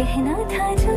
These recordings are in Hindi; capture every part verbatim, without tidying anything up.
कहना था जो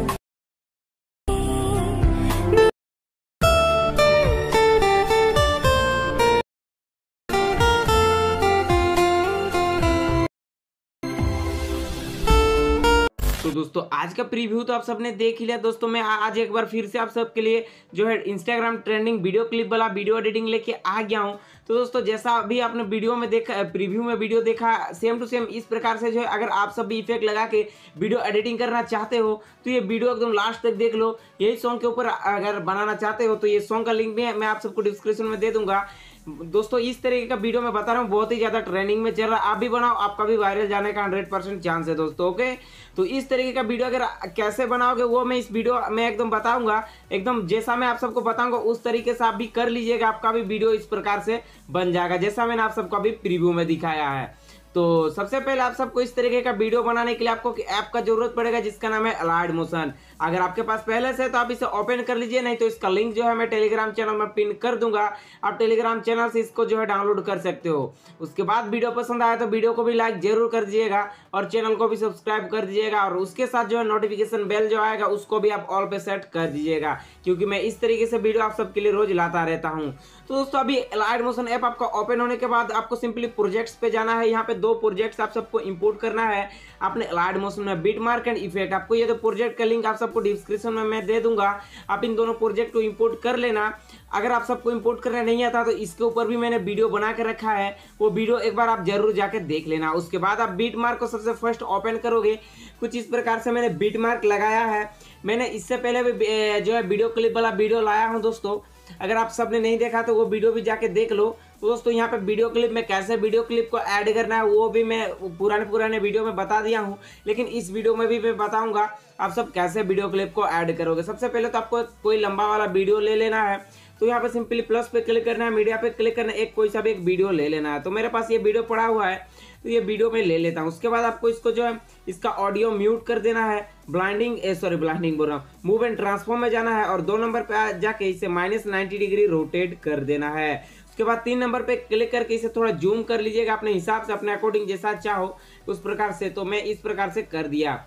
तो दोस्तों आज का प्रीव्यू तो आप सबने देख ही लिया। दोस्तों मैं आज एक बार फिर से आप सबके लिए जो है इंस्टाग्राम ट्रेंडिंग वीडियो क्लिप वाला वीडियो एडिटिंग लेके आ गया हूँ। तो दोस्तों जैसा अभी आपने वीडियो में देखा, प्रीव्यू में वीडियो देखा, सेम टू सेम इस प्रकार से जो है अगर आप सब भी इफेक्ट लगा के वीडियो एडिटिंग करना चाहते हो तो ये वीडियो एकदम लास्ट तक देख लो। यही सॉन्ग के ऊपर अगर बनाना चाहते हो तो ये सॉन्ग का लिंक भी मैं आप सबको डिस्क्रिप्शन में दे दूंगा। दोस्तों इस तरीके का वीडियो मैं बता रहा हूँ, बहुत ही ज़्यादा ट्रेंडिंग में चल रहा है। आप भी बनाओ, आपका भी वायरल जाने का हंड्रेड परसेंट चांस है दोस्तों। ओके, तो इस तरीके का वीडियो अगर कैसे बनाओगे वो मैं इस वीडियो में एकदम बताऊंगा। एकदम जैसा मैं आप सबको बताऊंगा उस तरीके से आप भी कर लीजिएगा, आपका भी वीडियो इस प्रकार से बन जाएगा जैसा मैंने आप सबको अभी प्रीव्यू में दिखाया है। तो सबसे पहले आप सबको इस तरीके का वीडियो बनाने के लिए आपको ऐप का जरूरत पड़ेगा जिसका नाम है अलाइट मोशन। अगर आपके पास पहले से तो आप इसे ओपन कर लीजिए, नहीं तो इसका लिंक जो है मैं टेलीग्राम चैनल में पिन कर दूंगा। आप टेलीग्राम चैनल से इसको जो है डाउनलोड कर सकते हो। उसके बाद वीडियो पसंद आया तो वीडियो को भी लाइक जरूर कर दीजिएगा और चैनल को भी सब्सक्राइब कर दीजिएगा और उसके साथ जो है नोटिफिकेशन बेल जो आएगा उसको भी आप ऑल पे सेट कर दीजिएगा, क्योंकि मैं इस तरीके से वीडियो आप सबके लिए रोज लाता रहता हूँ। तो दोस्तों अभी अलाइट मोशन ऐप आपका ओपन होने के बाद आपको सिंपली प्रोजेक्ट्स पे जाना है। यहाँ पे दो प्रोजेक्ट्स आप सबको इंपोर्ट करना है आपने अलाइट मोशन में, बीट मार्क एंड इफेक्ट। आपको ये तो प्रोजेक्ट का लिंक आप सबको डिस्क्रिप्शन में मैं दे दूंगा, आप इन दोनों प्रोजेक्ट को इंपोर्ट कर लेना। अगर आप सबको इंपोर्ट करना नहीं आता तो इसके ऊपर भी मैंने वीडियो बना के रखा है, वो वीडियो एक बार आप जरूर जाके देख लेना। उसके बाद आप बीट मार्क को सबसे फर्स्ट ओपन करोगे, कुछ इस प्रकार से मैंने बीट मार्क लगाया है। मैंने इससे पहले भी जो है वीडियो क्लिप वाला वीडियो लाया हूँ दोस्तों, अगर आप सबने नहीं देखा तो वो वीडियो भी जाके देख लो। तो दोस्तों यहाँ पे वीडियो क्लिप में कैसे वीडियो क्लिप को ऐड करना है वो भी मैं पुराने पुराने वीडियो में बता दिया हूँ, लेकिन इस वीडियो में भी मैं बताऊँगा आप सब कैसे वीडियो क्लिप को ऐड करोगे। सबसे पहले तो आपको कोई लंबा वाला वीडियो ले लेना है। तो यहाँ पे सिंपली प्लस पे क्लिक करना है, मीडिया पे क्लिक करना है, एक कोई सा भी एक वीडियो ले लेना है। तो मेरे पास ये वीडियो पड़ा हुआ है तो ये वीडियो मैं ले लेता हूँ। उसके बाद आपको इसको जो है इसका ऑडियो म्यूट कर देना है। ब्लाइंडिंग सॉरी ब्लाइंडिंग बोल रहा हूँ मूव एंड ट्रांसफॉर्म में जाना है और दो नंबर पे जाके इसे माइनस नाइन्टी डिग्री रोटेट कर देना है। उसके बाद तीन नंबर पे क्लिक करके इसे थोड़ा जूम कर लीजिएगा अपने हिसाब से, अपने अकॉर्डिंग जैसा चाहो उस प्रकार से। तो मैं इस प्रकार से कर दिया।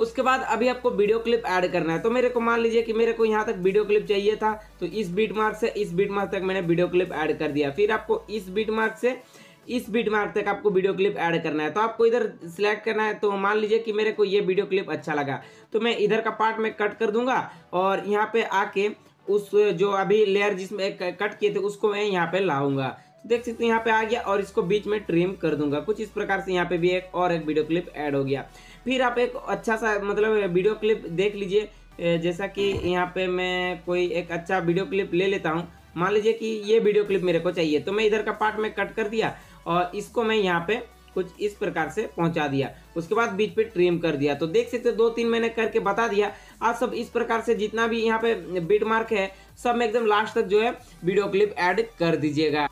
उसके बाद अभी आपको वीडियो क्लिप ऐड करना है। तो मेरे को मान लीजिए कि मेरे को यहाँ तक वीडियो क्लिप चाहिए था, तो इस बीट मार्क से इस बीट मार्क तक मैंने वीडियो क्लिप ऐड कर दिया। फिर आपको इस बीट मार्क से इस बीट मार्क तक आपको वीडियो क्लिप ऐड करना है। तो आपको इधर सिलेक्ट करना है। तो मान लीजिए कि मेरे को ये वीडियो क्लिप अच्छा लगा तो मैं इधर का पार्ट में कट कर दूंगा और यहाँ पे आके उस जो अभी लेयर जिसमें कट किए थे उसको मैं यहाँ पे लाऊंगा। तो देख सकते हैं यहाँ पे आ गया और इसको बीच में ट्रिम कर दूंगा। कुछ इस प्रकार से यहाँ पे भी एक और एक वीडियो क्लिप ऐड हो गया। फिर आप एक अच्छा सा मतलब वीडियो क्लिप देख लीजिए, जैसा कि यहाँ पे मैं कोई एक अच्छा वीडियो क्लिप ले लेता हूँ। मान लीजिए कि ये वीडियो क्लिप मेरे को चाहिए तो मैं इधर का पार्ट में कट कर दिया और इसको मैं यहाँ पे कुछ इस प्रकार से पहुंचा दिया। उसके बाद बीच पे ट्रिम कर दिया। तो देख सकते हो दो तीन मैंने करके बता दिया। आप सब इस प्रकार से जितना भी यहाँ पे बीट मार्क है सब में एकदम लास्ट तक जो है वीडियो क्लिप ऐड कर दीजिएगा।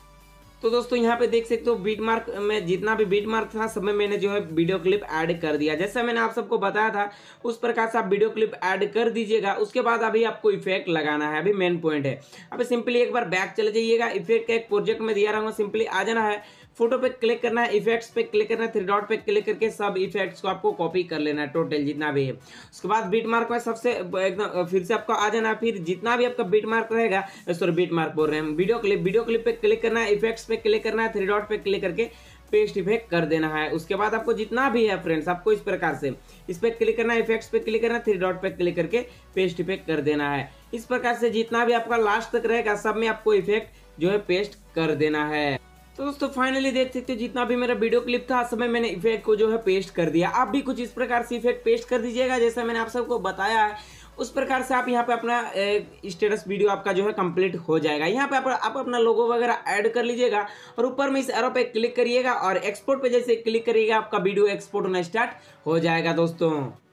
तो दोस्तों यहाँ पे देख सकते हो बीट मार्क में जितना भी बीट मार्क था सब में मैंने जो है वीडियो क्लिप ऐड कर दिया, जैसा मैंने आप सबको बताया था उस प्रकार से आप वीडियो क्लिप ऐड कर दीजिएगा। उसके बाद अभी आपको इफेक्ट लगाना है, अभी मेन पॉइंट है। अभी सिंपली एक बार बैक चले जाइएगा, इफेक्ट का एक प्रोजेक्ट में दिया रहूँगा, सिंपली आ जाना है, फोटो पे क्लिक करना है, इफेक्ट्स पे क्लिक करना है, थ्री डॉट पे क्लिक करके सब इफेक्ट्स को आपको कॉपी कर लेना है टोटल जितना भी है। उसके बाद बीट मार्क में सबसे एकदम फिर से आपको आ जाना है, फिर जितना भी आपका बीट मार्क रहेगा सॉरी बीट मार्क बोल रहे हैं वीडियो क्लिप वीडियो क्लिप पे क्लिक करना है, इफेक्ट्स पे क्लिक करना है, थ्री डॉट पे क्लिक करके पेस्ट इफेक्ट कर देना है। उसके बाद आपको जितना भी है फ्रेंड्स आपको इस प्रकार से इस पर क्लिक करना है, इफेक्ट्स पे क्लिक करना है, थ्री डॉट पे क्लिक करके पेस्ट इफेक्ट कर देना है। इस प्रकार से जितना भी आपका लास्ट तक रहेगा सब में आपको इफेक्ट जो है पेस्ट कर देना है। तो दोस्तों फाइनली देख सकते हो जितना भी मेरा वीडियो क्लिप था सब में मैंने इफेक्ट को जो है पेस्ट कर दिया। आप भी कुछ इस प्रकार से इफेक्ट पेस्ट कर दीजिएगा जैसा मैंने आप सबको बताया है, उस प्रकार से आप यहाँ पे अपना स्टेटस वीडियो आपका जो है कंप्लीट हो जाएगा। यहाँ पे आप, आप अपना लोगो वगैरह ऐड कर लीजिएगा और ऊपर में इस एरो पे क्लिक करिएगा और एक्सपोर्ट पे जैसे क्लिक करिएगा आपका वीडियो एक्सपोर्ट होना स्टार्ट हो जाएगा दोस्तों।